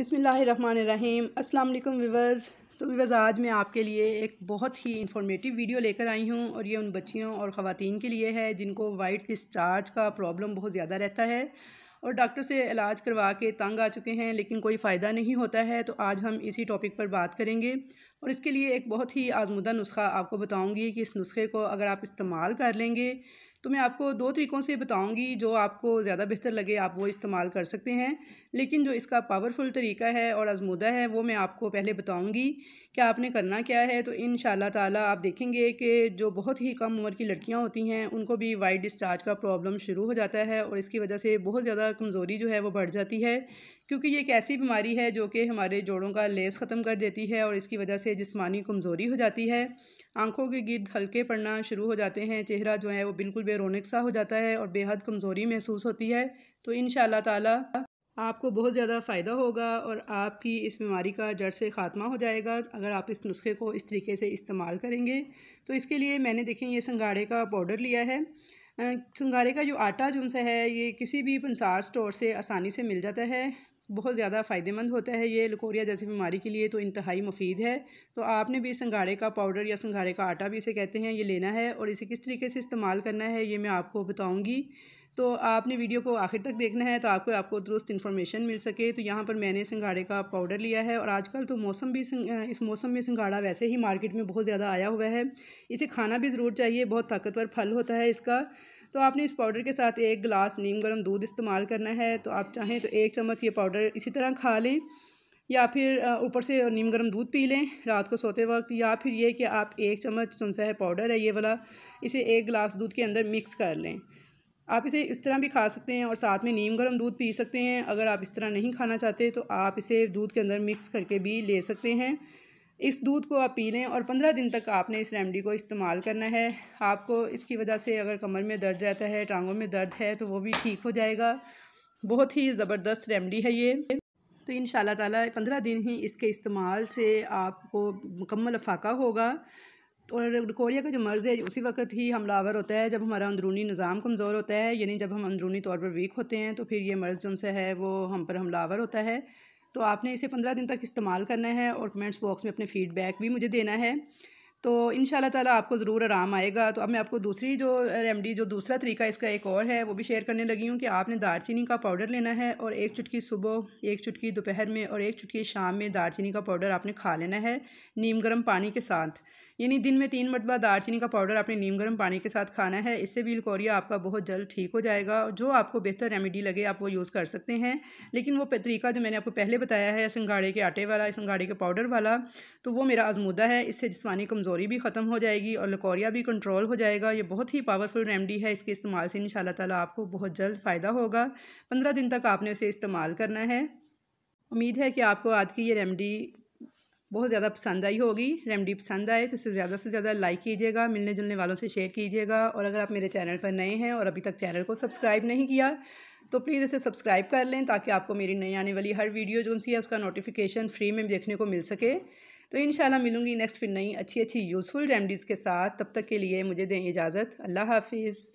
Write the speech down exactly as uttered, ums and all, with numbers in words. बिस्मिल्लाहिर्रहमानिर्रहीम अस्सलाम वालेकुम व्यूवर्स। तो व्यूवर्स आज मैं आपके लिए एक बहुत ही इंफॉर्मेटिव वीडियो लेकर आई हूं और ये उन बच्चियों और ख़वातीन के लिए है जिनको वाइट डिस्चार्ज का प्रॉब्लम बहुत ज़्यादा रहता है और डॉक्टर से इलाज करवा के तंग आ चुके हैं लेकिन कोई फ़ायदा नहीं होता है। तो आज हम इसी टॉपिक पर बात करेंगे और इसके लिए एक बहुत ही आजमुदा नुस्खा आपको बताऊँगी कि इस नुस्खे को अगर आप इस्तेमाल कर लेंगे तो मैं आपको दो तरीक़ों से बताऊंगी, जो आपको ज़्यादा बेहतर लगे आप वो इस्तेमाल कर सकते हैं। लेकिन जो इसका पावरफुल तरीका है और आजमूदा है वो मैं आपको पहले बताऊंगी कि आपने करना क्या है। तो इंशाल्लाह ताला आप देखेंगे कि जो बहुत ही कम उम्र की लड़कियां होती हैं उनको भी वाइट डिस्चार्ज का प्रॉब्लम शुरू हो जाता है और इसकी वजह से बहुत ज़्यादा कमज़ोरी जो है वो बढ़ जाती है, क्योंकि ये एक ऐसी बीमारी है जो कि हमारे जोड़ों का लेस ख़त्म कर देती है और इसकी वजह से जिस्मानी कमज़ोरी हो जाती है। आंखों के गिर्द हल्के पड़ना शुरू हो जाते हैं, चेहरा जो है वो बिल्कुल बेरोनक सा हो जाता है और बेहद कमज़ोरी महसूस होती है। तो इंशाल्लाह ताला आपको बहुत ज़्यादा फ़ायदा होगा और आपकी इस बीमारी का जड़ से ख़ात्मा हो जाएगा अगर आप इस नुस्खे को इस तरीके से इस्तेमाल करेंगे। तो इसके लिए मैंने देखें ये संघाड़े का पाउडर लिया है। संघाड़े का जो आटा जुन सा है ये किसी भी पंसार स्टोर से आसानी से मिल जाता है, बहुत ज़्यादा फ़ायदेमंद होता है ये लिकोरिया जैसी बीमारी के लिए, तो इंतहाई मुफीद है। तो आपने भी संघाड़े का पाउडर या संघाड़े का आटा भी इसे कहते हैं ये लेना है और इसे किस तरीके से इस्तेमाल करना है ये मैं आपको बताऊंगी। तो आपने वीडियो को आखिर तक देखना है तो आपको आपको दुरुस्त इन्फॉर्मेशन मिल सके। तो यहाँ पर मैंने संघाड़े का पाउडर लिया है और आजकल तो मौसम भी इस मौसम में संघाड़ा वैसे ही मार्केट में बहुत ज़्यादा आया हुआ है, इसे खाना भी ज़रूर चाहिए, बहुत ताकतवर फल होता है इसका। तो आपने इस पाउडर के साथ एक गिलास नीम गर्म दूध इस्तेमाल करना है। तो आप चाहें तो एक चम्मच ये पाउडर इसी तरह खा लें या फिर ऊपर से नीम गर्म दूध पी लें रात को सोते वक्त, या फिर ये कि आप एक चम्मच कौन सा है पाउडर है ये वाला इसे एक गिलास दूध के अंदर मिक्स कर लें। आप इसे इस तरह भी खा सकते हैं और साथ में नीम गर्म दूध पी सकते हैं। अगर आप इस तरह नहीं खाना चाहते तो आप इसे दूध के अंदर मिक्स करके भी ले सकते हैं। इस दूध को आप पी लें और पंद्रह दिन तक आपने इस रेमडी को इस्तेमाल करना है। आपको इसकी वजह से अगर कमर में दर्द रहता है, टांगों में दर्द है तो वो भी ठीक हो जाएगा। बहुत ही ज़बरदस्त रेमडी है ये। तो इंशाल्लाह ताला पंद्रह दिन ही इसके इस्तेमाल से आपको मुकम्मल अफाका होगा। और लिकोरिया का जो मर्ज़ है उसी वक्त ही हमलावर होता है जब हमारा अंदरूनी निज़ाम कमज़ोर होता है, यानी जब हम अंदरूनी तौर पर वीक होते हैं तो फिर ये मर्ज़ जो सा है वो हम पर हमलावर होता है। तो आपने इसे पंद्रह दिन तक इस्तेमाल करना है और कमेंट्स बॉक्स में अपने फ़ीडबैक भी मुझे देना है। तो इंशाल्लाह ताला आपको ज़रूर आराम आएगा। तो अब मैं आपको दूसरी जो रेमडी जो दूसरा तरीका इसका एक और है वो भी शेयर करने लगी हूँ कि आपने दारचीनी का पाउडर लेना है और एक चुटकी सुबह, एक चुटकी दोपहर में और एक चुटकी शाम में दारचीनी का पाउडर आपने खा लेना है नीम गर्म पानी के साथ। यानी दिन में तीन मरतबा दारचीनी का पाउडर आपने नीम गर्म पानी के साथ खाना है। इससे भी लिकोरिया आपका बहुत जल्द ठीक हो जाएगा। जो आपको बेहतर रेमेडी लगे आप वो यूज़ कर सकते हैं, लेकिन वो तरीका जो मैंने आपको पहले बताया है संघाड़े के आटे वाला, संघाड़े के पाउडर वाला, तो वो मेरा आजमूदा है। इससे जिस्मानी कमज़ोरी भी ख़त्म हो जाएगी और लिकोरिया भी कंट्रोल हो जाएगा। ये बहुत ही पावरफुल रेमेडी है, इसके इस्तेमाल से इंशाल्लाह ताला आपको बहुत जल्द फ़ायदा होगा। पंद्रह दिन तक आपने उसे इस्तेमाल करना है। उम्मीद है कि आपको आज की ये रेमेडी बहुत ज़्यादा पसंद आई होगी। रेमडी पसंद आए तो इसे ज़्यादा से ज़्यादा लाइक कीजिएगा, मिलने जुलने वालों से शेयर कीजिएगा और अगर आप मेरे चैनल पर नए हैं और अभी तक चैनल को सब्सक्राइब नहीं किया तो प्लीज़ इसे सब्सक्राइब कर लें ताकि आपको मेरी नई आने वाली हर वीडियो जो सी है उसका नोटिफिकेशन फ्री में देखने को मिल सके। तो इंशाल्लाह मिलूंगी नेक्स्ट फिर नई अच्छी अच्छी यूज़फुल रेमडीज़ के साथ। तब तक के लिए मुझे दें इजाज़त। अल्लाह हाफिज़।